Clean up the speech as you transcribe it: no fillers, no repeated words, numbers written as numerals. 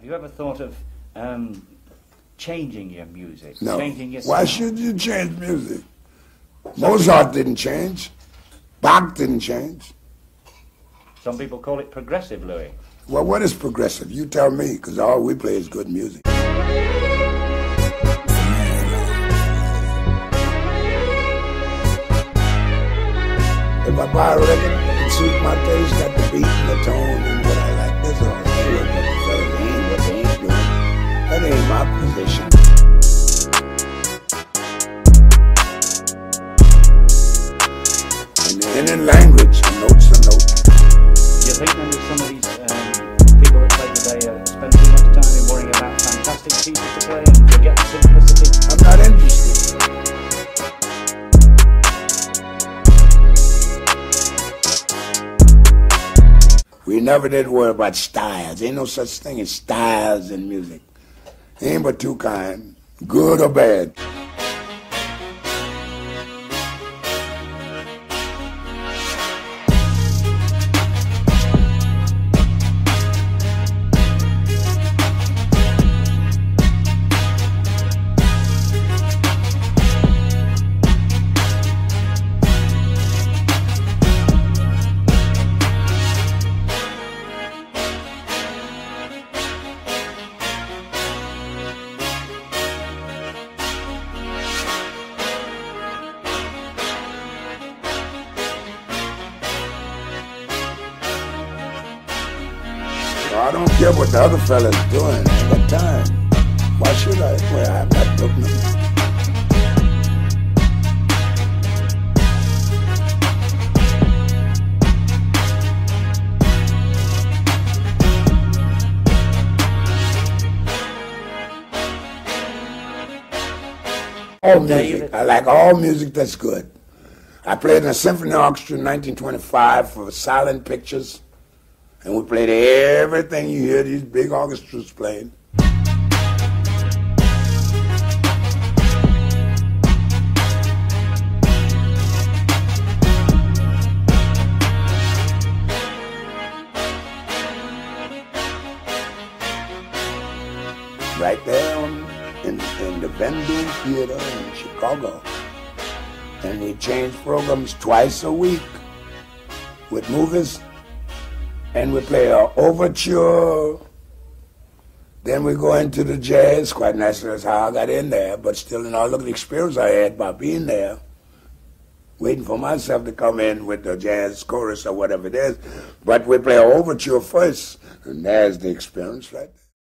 Have you ever thought of changing your music? No. Changing your sound? Why should you change music? Mozart didn't change. Bach didn't change. Some people call it progressive, Louis. Well, what is progressive? You tell me, because all we play is good music. If I buy a record that can suit my taste, got the beat and the tone and what I like, that's all I do. What they ain't doing, that ain't my position. And in language, a note's a note. You think then that some of these people that play today spend too much time in worrying about fantastic pieces to play and forget the simplicity? I'm not interested. We never did worry about styles. Ain't no such thing as styles in music. Ain't but two kinds, good or bad. I don't care what the other fella's doing. I ain't got time. Why should I? Well, I'm not doing nothing. All music. I like all music that's good. I played in a symphony orchestra in 1925 for silent pictures. And we played everything you hear these big orchestras playing. Right there in the Bendy Theater in Chicago. And we changed programs twice a week with movies. And we play an overture, then we go into the jazz. Quite naturally, that's how I got in there, but still in all of the experience I had by being there, waiting for myself to come in with the jazz chorus or whatever it is. But we play an overture first, and there's the experience right there.